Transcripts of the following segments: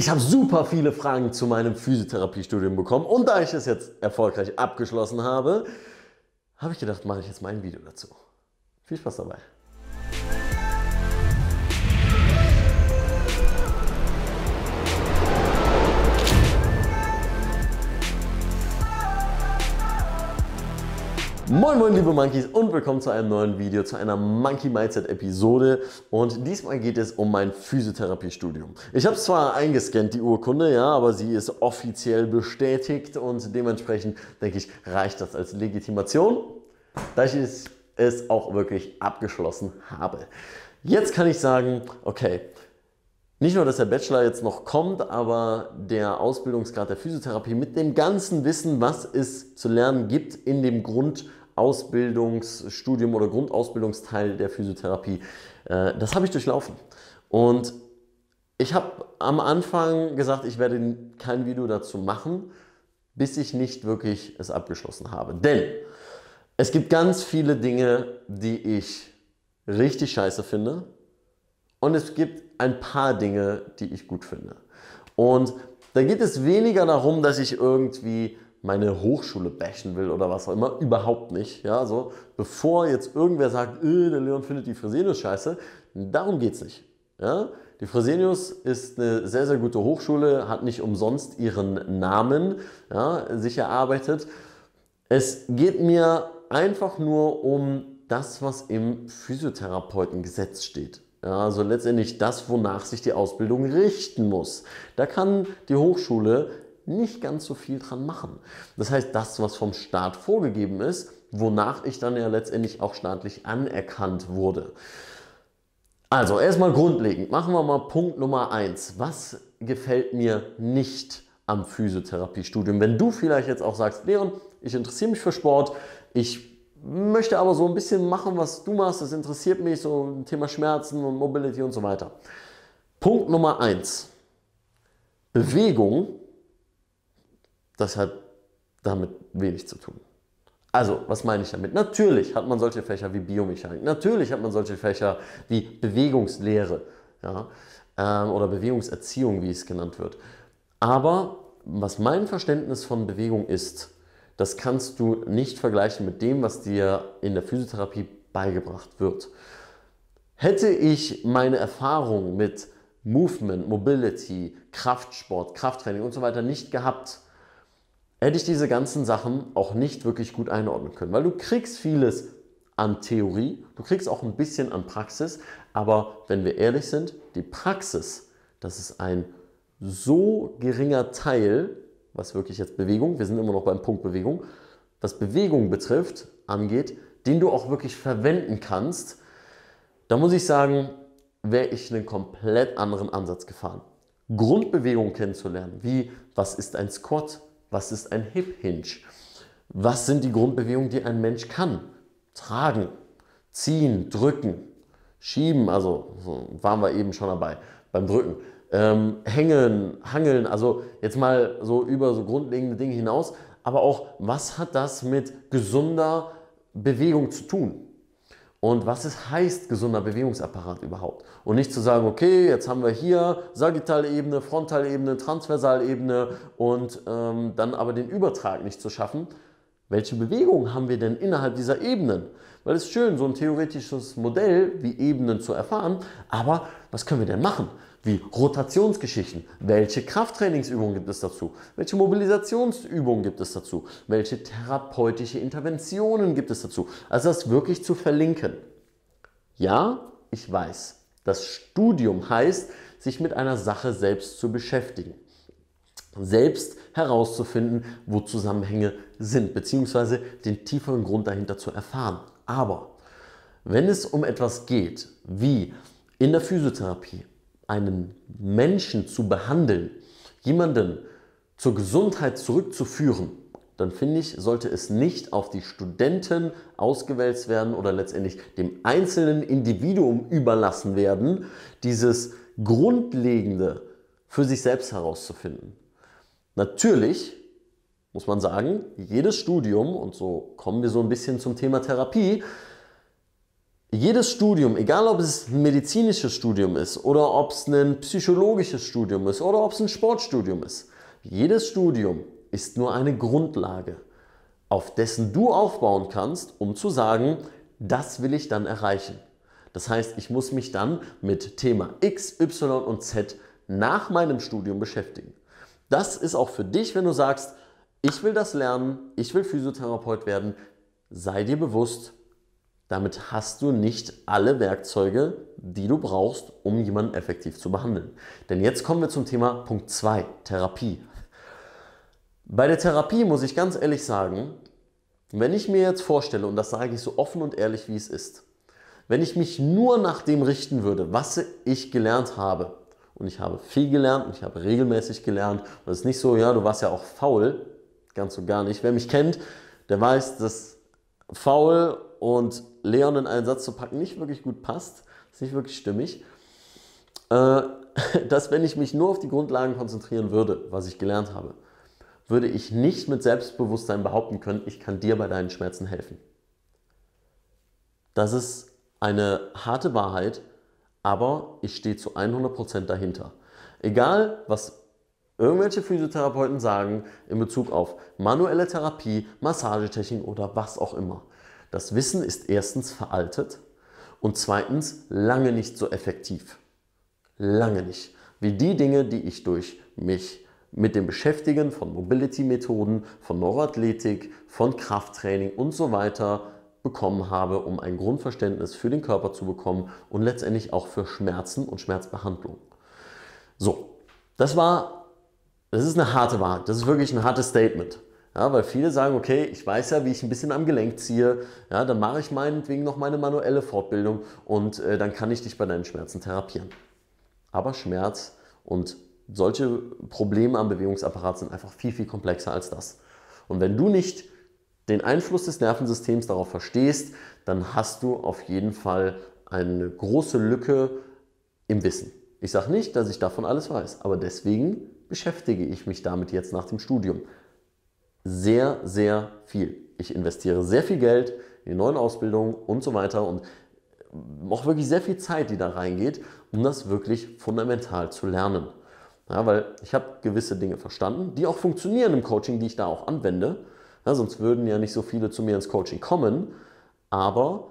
Ich habe super viele Fragen zu meinem Physiotherapiestudium bekommen und da ich es jetzt erfolgreich abgeschlossen habe, habe ich gedacht, mache ich jetzt mal ein Video dazu. Viel Spaß dabei. Moin moin liebe Monkeys und willkommen zu einem neuen Video, zu einer Monkey Mindset Episode und diesmal geht es um mein Physiotherapiestudium. Ich habe es zwar eingescannt, die Urkunde, ja, aber sie ist offiziell bestätigt und dementsprechend denke ich, reicht das als Legitimation, da ich es auch wirklich abgeschlossen habe. Jetzt kann ich sagen, okay, nicht nur, dass der Bachelor jetzt noch kommt, aber der Ausbildungsgrad der Physiotherapie mit dem ganzen Wissen, was es zu lernen gibt in dem Grundausbildungsstudium oder Grundausbildungsteil der Physiotherapie, das habe ich durchlaufen. Und ich habe am Anfang gesagt, ich werde kein Video dazu machen, bis ich nicht wirklich es abgeschlossen habe. Denn es gibt ganz viele Dinge, die ich richtig scheiße finde und es gibt ein paar Dinge, die ich gut finde. Und da geht es weniger darum, dass ich irgendwie meine Hochschule bashen will oder was auch immer. Überhaupt nicht. Ja, so, bevor jetzt irgendwer sagt, der Leon findet die Fresenius scheiße, darum geht es nicht. Ja? Die Fresenius ist eine sehr, sehr gute Hochschule, hat nicht umsonst ihren Namen sich erarbeitet. Es geht mir einfach nur um das, was im Physiotherapeutengesetz steht. Ja, also letztendlich das, wonach sich die Ausbildung richten muss. Da kann die Hochschule nicht ganz so viel dran machen. Das heißt, das, was vom Staat vorgegeben ist, wonach ich dann ja letztendlich auch staatlich anerkannt wurde. Also erstmal grundlegend, machen wir mal Punkt Nummer 1. Was gefällt mir nicht am Physiotherapiestudium? Wenn du vielleicht jetzt auch sagst, Leon, ich interessiere mich für Sport, ich möchte aber so ein bisschen machen, was du machst, das interessiert mich, so Thema Schmerzen und Mobility und so weiter. Punkt Nummer 1. Bewegung, das hat damit wenig zu tun. Also, was meine ich damit? Natürlich hat man solche Fächer wie Biomechanik, natürlich hat man solche Fächer wie Bewegungslehre, oder Bewegungserziehung, wie es genannt wird. Aber was mein Verständnis von Bewegung ist, das kannst du nicht vergleichen mit dem, was dir in der Physiotherapie beigebracht wird. Hätte ich meine Erfahrung mit Movement, Mobility, Kraftsport, Krafttraining und so weiter nicht gehabt, hätte ich diese ganzen Sachen auch nicht wirklich gut einordnen können. Weil du kriegst vieles an Theorie, du kriegst auch ein bisschen an Praxis, aber wenn wir ehrlich sind, die Praxis, das ist ein so geringer Teil, was wirklich jetzt Bewegung, wir sind immer noch beim Punkt Bewegung, was Bewegung betrifft, angeht, den du auch wirklich verwenden kannst, da muss ich sagen, wäre ich einen komplett anderen Ansatz gefahren. Grundbewegungen kennenzulernen, wie was ist ein Squat, was ist ein Hip Hinge, was sind die Grundbewegungen, die ein Mensch kann? Tragen, ziehen, drücken, schieben, also so waren wir eben schon dabei beim Drücken. Hängen, Hangeln, also jetzt mal so über so grundlegende Dinge hinaus, aber auch, was hat das mit gesunder Bewegung zu tun? Und was es heißt, gesunder Bewegungsapparat überhaupt? Und nicht zu sagen, okay, jetzt haben wir hier Sagittalebene, Frontalebene, Transversalebene und dann aber den Übertrag nicht zu schaffen. Welche Bewegungen haben wir denn innerhalb dieser Ebenen? Weil es ist schön, so ein theoretisches Modell wie Ebenen zu erfahren, aber was können wir denn machen? Wie Rotationsgeschichten, welche Krafttrainingsübungen gibt es dazu, welche Mobilisationsübungen gibt es dazu, welche therapeutische Interventionen gibt es dazu. Also das wirklich zu verlinken. Ja, ich weiß, das Studium heißt, sich mit einer Sache selbst zu beschäftigen. Selbst herauszufinden, wo Zusammenhänge sind, beziehungsweise den tieferen Grund dahinter zu erfahren. Aber wenn es um etwas geht, wie in der Physiotherapie, einen Menschen zu behandeln, jemanden zur Gesundheit zurückzuführen, dann finde ich, sollte es nicht auf die Studenten ausgewälzt werden oder letztendlich dem einzelnen Individuum überlassen werden, dieses Grundlegende für sich selbst herauszufinden. Natürlich muss man sagen, jedes Studium, und so kommen wir so ein bisschen zum Thema Therapie, Jedes Studium, egal ob es ein medizinisches Studium ist oder ob es ein psychologisches Studium ist oder ob es ein Sportstudium ist, jedes Studium ist nur eine Grundlage, auf dessen du aufbauen kannst, um zu sagen, das will ich dann erreichen. Das heißt, ich muss mich dann mit Thema X, Y und Z nach meinem Studium beschäftigen. Das ist auch für dich, wenn du sagst, ich will das lernen, ich will Physiotherapeut werden, sei dir bewusst, damit hast du nicht alle Werkzeuge, die du brauchst, um jemanden effektiv zu behandeln. Denn jetzt kommen wir zum Thema Punkt 2, Therapie. Bei der Therapie muss ich ganz ehrlich sagen, wenn ich mir jetzt vorstelle, und das sage ich so offen und ehrlich, wie es ist, wenn ich mich nur nach dem richten würde, was ich gelernt habe, und ich habe viel gelernt und ich habe regelmäßig gelernt, und es ist nicht so, ja, du warst ja auch faul, ganz und gar nicht. Wer mich kennt, der weiß, dass faul und Leon in einen Satz zu packen nicht wirklich gut passt, ist nicht wirklich stimmig, dass wenn ich mich nur auf die Grundlagen konzentrieren würde, was ich gelernt habe, würde ich nicht mit Selbstbewusstsein behaupten können, ich kann dir bei deinen Schmerzen helfen. Das ist eine harte Wahrheit, aber ich stehe zu 100% dahinter. Egal, was irgendwelche Physiotherapeuten sagen in Bezug auf manuelle Therapie, Massagetechnik oder was auch immer. Das Wissen ist erstens veraltet und zweitens lange nicht so effektiv. Lange nicht. Wie die Dinge, die ich durch mich mit dem Beschäftigen von Mobility-Methoden, von Neuroathletik, von Krafttraining und so weiter bekommen habe, um ein Grundverständnis für den Körper zu bekommen und letztendlich auch für Schmerzen und Schmerzbehandlung. So, das ist eine harte Wahrheit, das ist wirklich ein hartes Statement. Ja, weil viele sagen, okay, ich weiß ja, wie ich ein bisschen am Gelenk ziehe, ja, dann mache ich meinetwegen noch meine manuelle Fortbildung und dann kann ich dich bei deinen Schmerzen therapieren. Aber Schmerz und solche Probleme am Bewegungsapparat sind einfach viel, viel komplexer als das. Und wenn du nicht den Einfluss des Nervensystems darauf verstehst, dann hast du auf jeden Fall eine große Lücke im Wissen. Ich sage nicht, dass ich davon alles weiß, aber deswegen beschäftige ich mich damit jetzt nach dem Studium sehr, sehr viel. Ich investiere sehr viel Geld in die neuen Ausbildungen und so weiter und auch wirklich sehr viel Zeit, die da reingeht, um das wirklich fundamental zu lernen. Ja, weil ich habe gewisse Dinge verstanden, die auch funktionieren im Coaching, die ich da auch anwende. Ja, sonst würden ja nicht so viele zu mir ins Coaching kommen, aber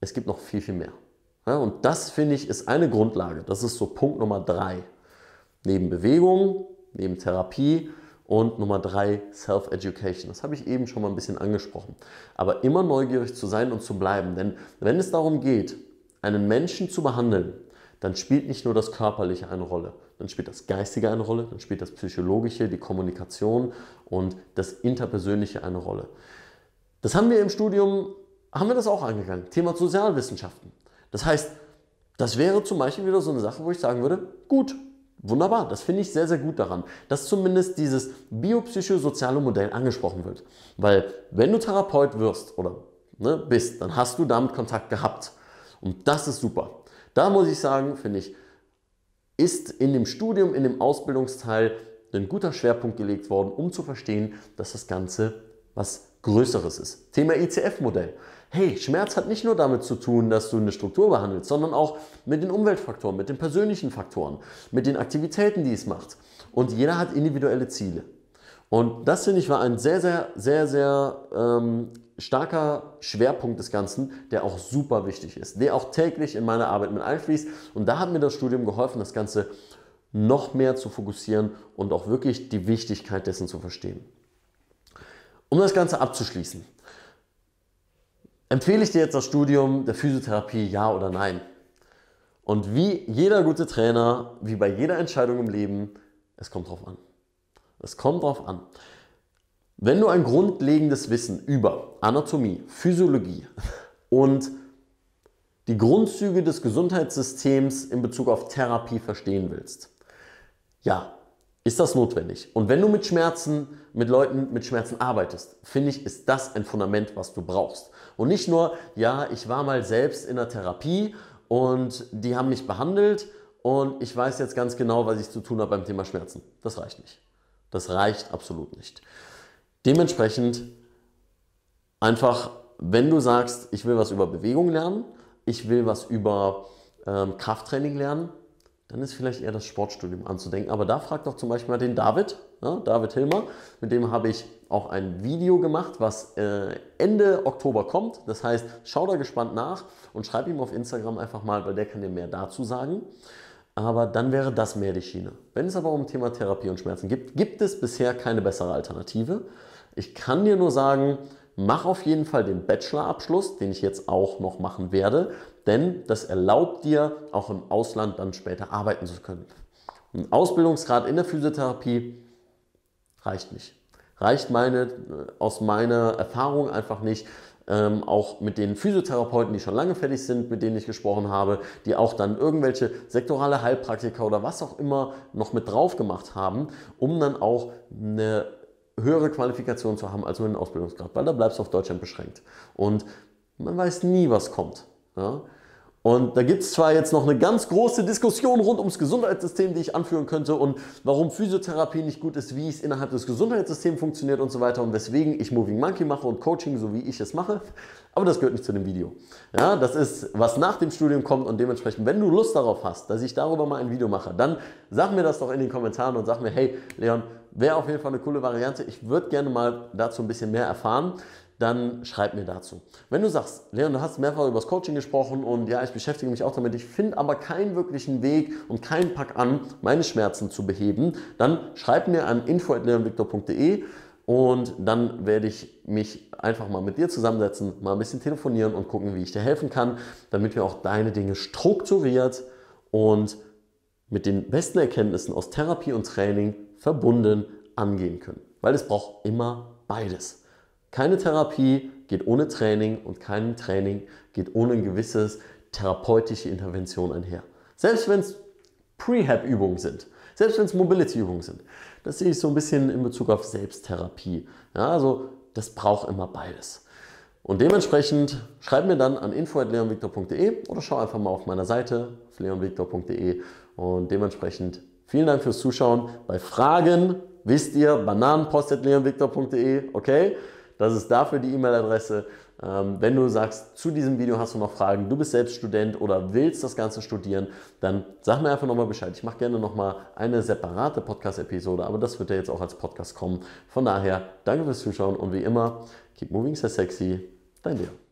es gibt noch viel, viel mehr. Ja, und das, finde ich, ist eine Grundlage. Das ist so Punkt Nummer 3. Neben Bewegung, neben Therapie und Nummer 3 Self-Education. Das habe ich eben schon mal ein bisschen angesprochen. Aber immer neugierig zu sein und zu bleiben. Denn wenn es darum geht, einen Menschen zu behandeln, dann spielt nicht nur das Körperliche eine Rolle, dann spielt das Geistige eine Rolle, dann spielt das Psychologische, die Kommunikation und das Interpersönliche eine Rolle. Das haben wir im Studium, haben wir das auch angegangen, Thema Sozialwissenschaften. Das heißt, das wäre zum Beispiel wieder so eine Sache, wo ich sagen würde, gut, wunderbar, das finde ich sehr, sehr gut daran, dass zumindest dieses biopsychosoziale Modell angesprochen wird. Weil wenn du Therapeut wirst oder bist, dann hast du damit Kontakt gehabt. Und das ist super. Da muss ich sagen, finde ich, ist in dem Studium, in dem Ausbildungsteil ein guter Schwerpunkt gelegt worden, um zu verstehen, dass das Ganze was Größeres ist. Thema ICF-Modell. Hey, Schmerz hat nicht nur damit zu tun, dass du eine Struktur behandelst, sondern auch mit den Umweltfaktoren, mit den persönlichen Faktoren, mit den Aktivitäten, die es macht. Und jeder hat individuelle Ziele. Und das, finde ich, war ein sehr, sehr, sehr, sehr starker Schwerpunkt des Ganzen, der auch super wichtig ist, der auch täglich in meine Arbeit mit einfließt. Und da hat mir das Studium geholfen, das Ganze noch mehr zu fokussieren und auch wirklich die Wichtigkeit dessen zu verstehen. Um das Ganze abzuschließen. Empfehle ich dir jetzt das Studium der Physiotherapie, ja oder nein? Und wie jeder gute Trainer, wie bei jeder Entscheidung im Leben, es kommt drauf an. Es kommt drauf an. Wenn du ein grundlegendes Wissen über Anatomie, Physiologie und die Grundzüge des Gesundheitssystems in Bezug auf Therapie verstehen willst, ja, ist das notwendig. Und wenn du mit Schmerzen, mit Leuten mit Schmerzen arbeitest, finde ich, ist das ein Fundament, was du brauchst. Und nicht nur, ja, ich war mal selbst in der Therapie und die haben mich behandelt und ich weiß jetzt ganz genau, was ich zu tun habe beim Thema Schmerzen. Das reicht nicht. Das reicht absolut nicht. Dementsprechend einfach, wenn du sagst, ich will was über Bewegung lernen, ich will was über Krafttraining lernen, dann ist vielleicht eher das Sportstudium anzudenken. Aber da fragt doch zum Beispiel mal den David, ja, David Hilmer, mit dem habe ich auch ein Video gemacht, was Ende Oktober kommt. Das heißt, schau da gespannt nach und schreib ihm auf Instagram einfach mal, weil der kann dir mehr dazu sagen. Aber dann wäre das mehr die Schiene. Wenn es aber um Thema Therapie und Schmerzen geht, gibt es bisher keine bessere Alternative. Ich kann dir nur sagen, mach auf jeden Fall den Bachelorabschluss, den ich jetzt auch noch machen werde, denn das erlaubt dir, auch im Ausland dann später arbeiten zu können. Ein Ausbildungsgrad in der Physiotherapie reicht nicht. Reicht aus meiner Erfahrung einfach nicht. Auch mit den Physiotherapeuten, die schon lange fertig sind, mit denen ich gesprochen habe, die auch dann irgendwelche sektorale Heilpraktiker oder was auch immer noch mit drauf gemacht haben, um dann auch eine höhere Qualifikation zu haben als nur den Ausbildungsgrad, weil da bleibst du auf Deutschland beschränkt. Und man weiß nie, was kommt. Ja? Und da gibt es zwar jetzt noch eine ganz große Diskussion rund ums Gesundheitssystem, die ich anführen könnte und warum Physiotherapie nicht gut ist, wie es innerhalb des Gesundheitssystems funktioniert und so weiter und weswegen ich Moving Monkey mache und Coaching, so wie ich es mache. Aber das gehört nicht zu dem Video. Ja, das ist, was nach dem Studium kommt und dementsprechend, wenn du Lust darauf hast, dass ich darüber mal ein Video mache, dann sag mir das doch in den Kommentaren und sag mir, hey Leon, wäre auf jeden Fall eine coole Variante. Ich würde gerne mal dazu ein bisschen mehr erfahren. Dann schreib mir dazu. Wenn du sagst, Leon, du hast mehrfach über das Coaching gesprochen und ja, ich beschäftige mich auch damit, ich finde aber keinen wirklichen Weg und keinen Pack an, meine Schmerzen zu beheben, dann schreib mir an info@leonviktor.de und dann werde ich mich einfach mal mit dir zusammensetzen, mal ein bisschen telefonieren und gucken, wie ich dir helfen kann, damit wir auch deine Dinge strukturiert und mit den besten Erkenntnissen aus Therapie und Training verbunden angehen können. Weil es braucht immer beides. Keine Therapie geht ohne Training und kein Training geht ohne ein gewisses therapeutische Intervention einher. Selbst wenn es Prehab-Übungen sind, selbst wenn es Mobility-Übungen sind, das sehe ich so ein bisschen in Bezug auf Selbsttherapie. Ja, also das braucht immer beides. Und dementsprechend schreib mir dann an info@leonviktor.de oder schau einfach mal auf meiner Seite auf leonviktor.de und dementsprechend vielen Dank fürs Zuschauen. Bei Fragen wisst ihr, bananenpost@leonviktor.de, okay? Das ist dafür die E-Mail-Adresse. Wenn du sagst, zu diesem Video hast du noch Fragen, du bist selbst Student oder willst das Ganze studieren, dann sag mir einfach nochmal Bescheid. Ich mache gerne nochmal eine separate Podcast-Episode, aber das wird ja jetzt auch als Podcast kommen. Von daher, danke fürs Zuschauen und wie immer, keep moving so sexy, dein Leon.